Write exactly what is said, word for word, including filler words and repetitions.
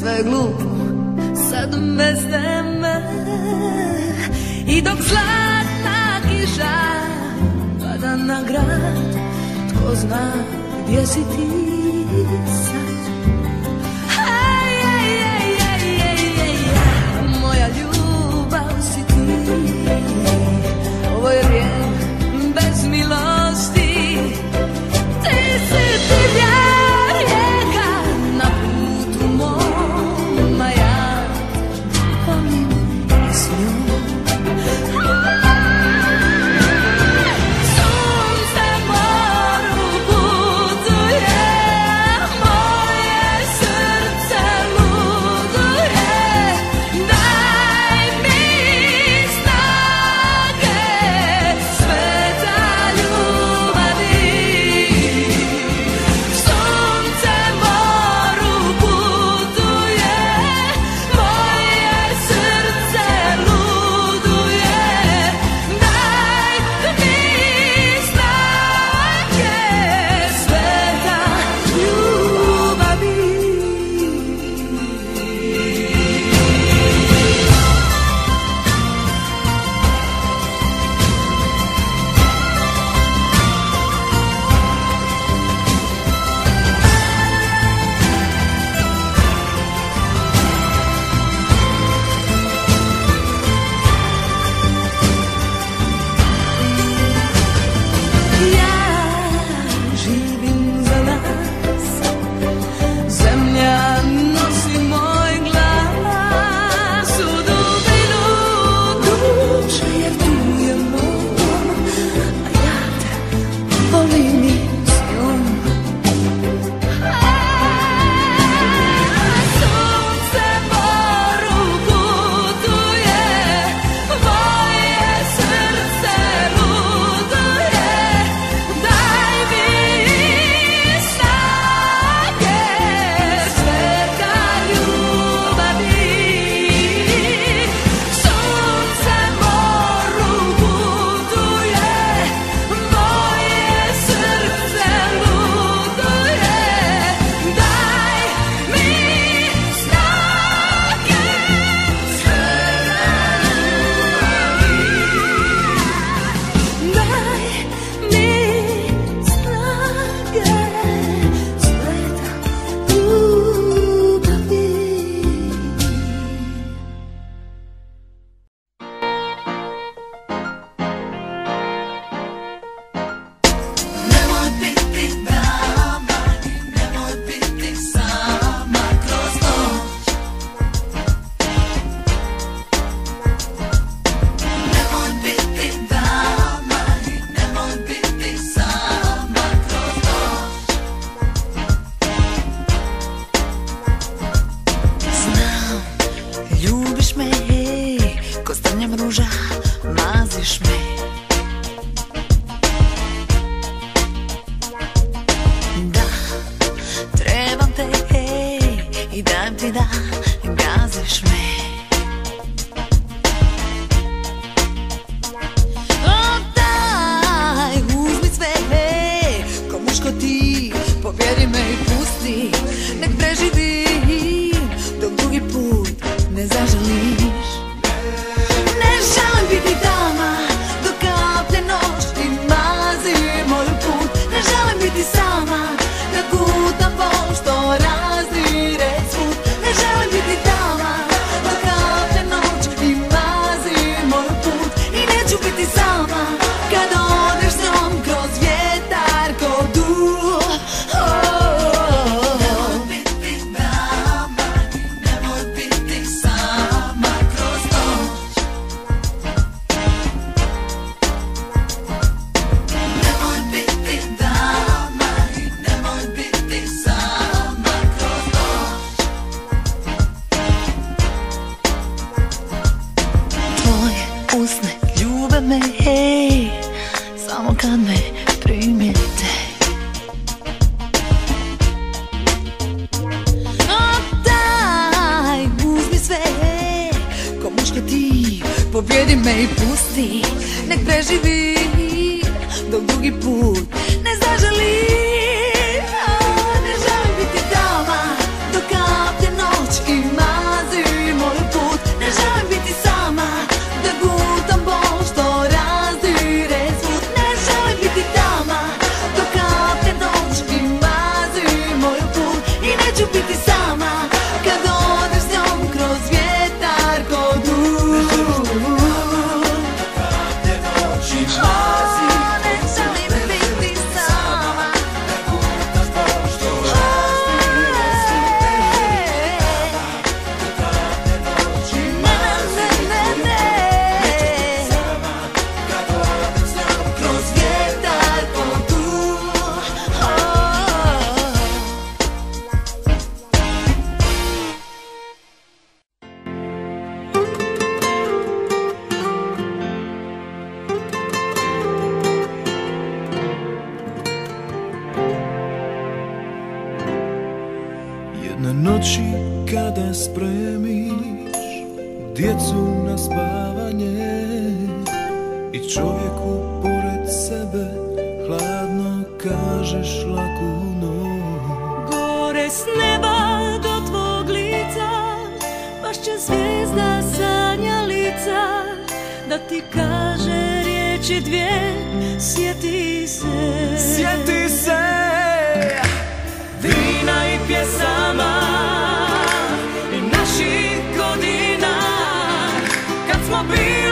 sve glup, sad mezne me. I dok zlatna kiša pada na grad, tko zna gdje si ti sad. Ej, ej, ej, ej, ej, ej, moja ljubav si ti. Ovo je vrijeme bez milosti. Ti si ti vjera. Želim biti dama do kaplje noći. me spremiš djecu na spavanje I čovjeku pored sebe hladno kažeš laku noć. Gore s neba do tvog lica baš će zvijezda sanja lica da ti kaže riječi dvije, sjeti se, sjeti se vina I pjesama I naših godina kad smo bili